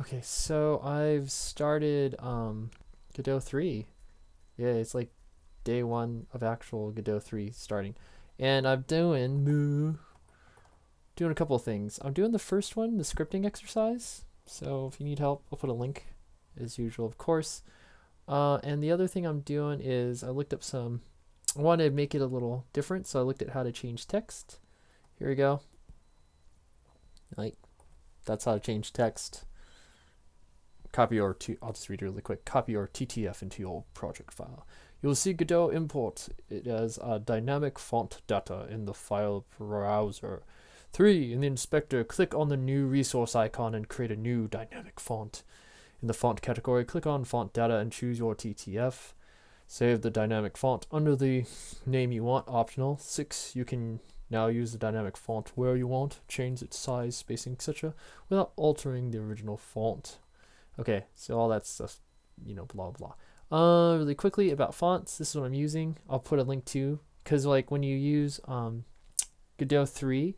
Okay, so I've started Godot 3. Yeah, it's like day one of actual Godot 3 starting. And I'm doing a couple of things. I'm doing the first one, the scripting exercise. So if you need help, I'll put a link as usual, of course. And the other thing I'm doing is I looked up some, I wanted to make it a little different. So I looked at how to change text. Here we go. Like, that's how to change text. I'll just read it really quick. Copy your TTF into your project file. You'll see Godot import it as a dynamic font data in the file browser. 3, in the inspector, click on the new resource icon and create a new dynamic font. In the font category, click on font data and choose your TTF. Save the dynamic font under the name you want, optional. 6, you can now use the dynamic font where you want, change its size, spacing, etc. without altering the original font. Okay, so all that stuff, you know, blah, blah. Really quickly about fonts, this is what I'm using. I'll put a link to, because like when you use Godot 3,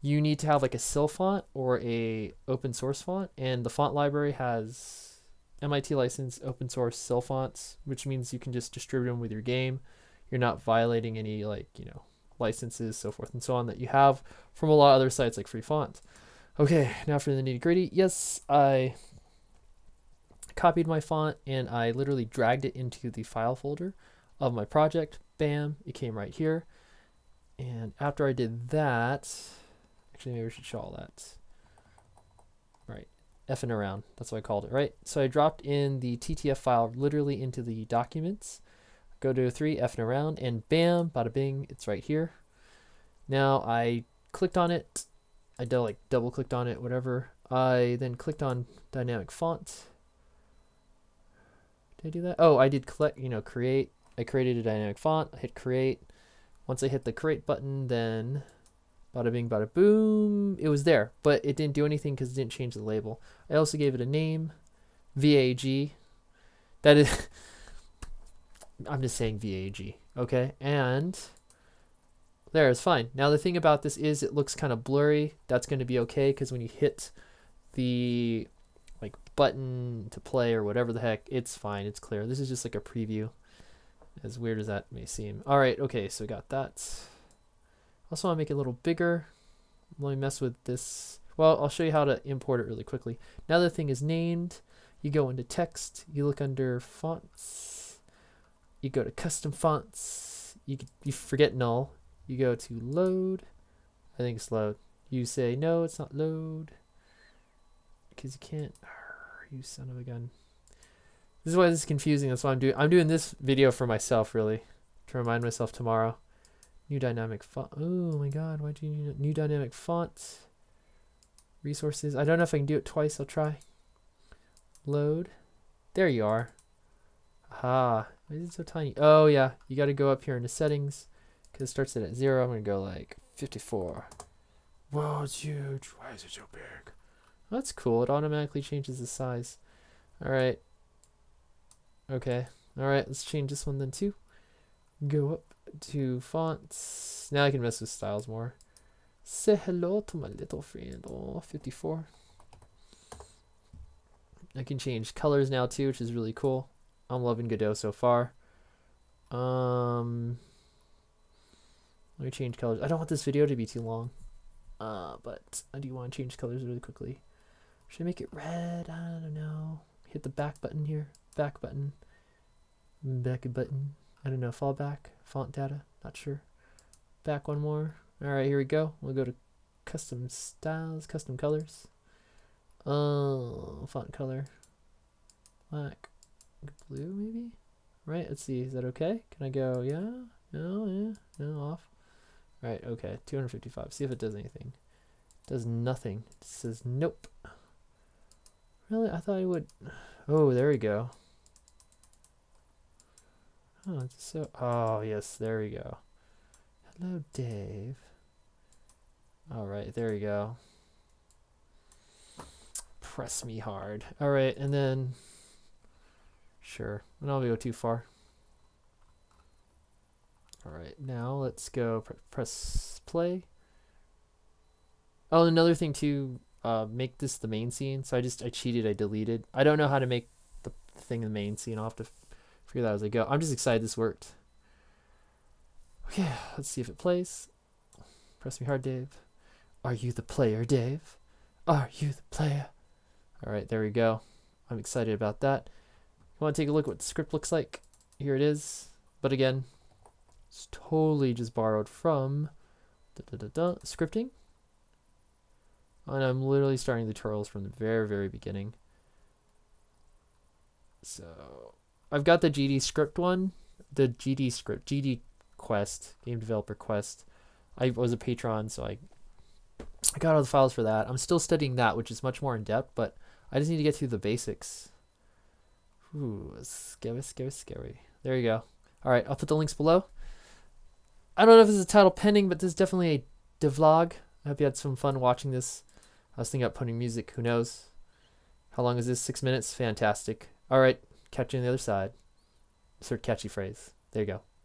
you need to have like a SIL font or a open source font, and the font library has MIT licensed open source SIL fonts, which means you can just distribute them with your game. You're not violating any like, you know, licenses, so forth and so on, that you have from a lot of other sites like Free Font. Okay, now for the nitty gritty. Yes, I copied my font and I literally dragged it into the file folder of my project. Bam, it came right here. And after I did that, actually maybe we should show all that. Right, effing around, that's what I called it, right? So I dropped in the TTF file literally into the documents. Go to 3, effing around, and bam, bada bing, it's right here. Now I clicked on it, I like double clicked on it, whatever. I then clicked on dynamic font. Did I do that? Oh, I did create. I created a dynamic font, I hit create. Once I hit the create button, then bada bing, bada boom, it was there, but it didn't do anything because it didn't change the label. I also gave it a name, VAG. That is, I'm just saying VAG, okay? And there, it's fine. Now the thing about this is it looks kind of blurry. That's going to be okay because when you hit the like button to play or whatever the heck, it's fine, it's clear. This is just like a preview, as weird as that may seem. All right, okay, so we got that. Also, I'll make it a little bigger. Let me mess with this. Well, I'll show you how to import it really quickly. Now the thing is named. You go into text. You look under fonts. You go to custom fonts. You forget null. You go to load. I think it's load. You say, no, it's not load. Because you can't. You son of a gun. This is why this is confusing. That's why I'm doing this video for myself, really. To remind myself tomorrow. New dynamic font. Oh my god, why do you need new dynamic fonts? Resources. I don't know if I can do it twice. I'll try. Load. There you are. Aha. Why is it so tiny? Oh yeah, you got to go up here into settings because it starts at 0. I'm going to go like 54. Whoa, it's huge. Why is it so big? That's cool. It automatically changes the size. All right. Okay. All right, let's change this one then too. Go up to fonts. Now I can mess with styles more. Say hello to my little friend. Oh, 54. I can change colors now too, which is really cool. I'm loving Godot so far. Let me change colors. I don't want this video to be too long, but I do want to change colors really quickly. Should I make it red? I don't know. Hit the back button here. Back button. Back button. I don't know, fall back, font data, not sure. Back one more. All right, here we go. We'll go to custom styles, custom colors. Oh, font color, black, blue maybe? Right, let's see, is that okay? Can I go, yeah, no, off. All right, okay, 255, see if it does anything. It does nothing, it says nope. Really, I thought it would, oh, there we go. Oh, it's so, oh yes, there we go. Hello, Dave. All right, there we go. Press me hard. All right, and then, sure, I don't go too far. All right, now let's go press play. Oh, another thing too, make this the main scene. So I cheated, I deleted. I don't know how to make the thing the main scene. I'll have to figure that out as I go. I'm just excited this worked. Okay, let's see if it plays. Press me hard, Dave. Are you the player, Dave? Are you the player? All right, there we go. I'm excited about that. You want to take a look at what the script looks like? Here it is. But again, it's totally just borrowed from scripting. And I'm literally starting the tutorials from the very beginning. So I've got the GDScript one, the GDScript, GDQuest, Game Developer Quest. I was a patron, so I got all the files for that. I'm still studying that, which is much more in depth, but I just need to get through the basics. Ooh, scary. There you go. All right, I'll put the links below. I don't know if this is a title pending, but this is definitely a devlog. I hope you had some fun watching this. I was thinking about putting music, who knows. How long is this? 6 minutes? Fantastic. All right, catch you on the other side. Sort of catchy phrase. There you go.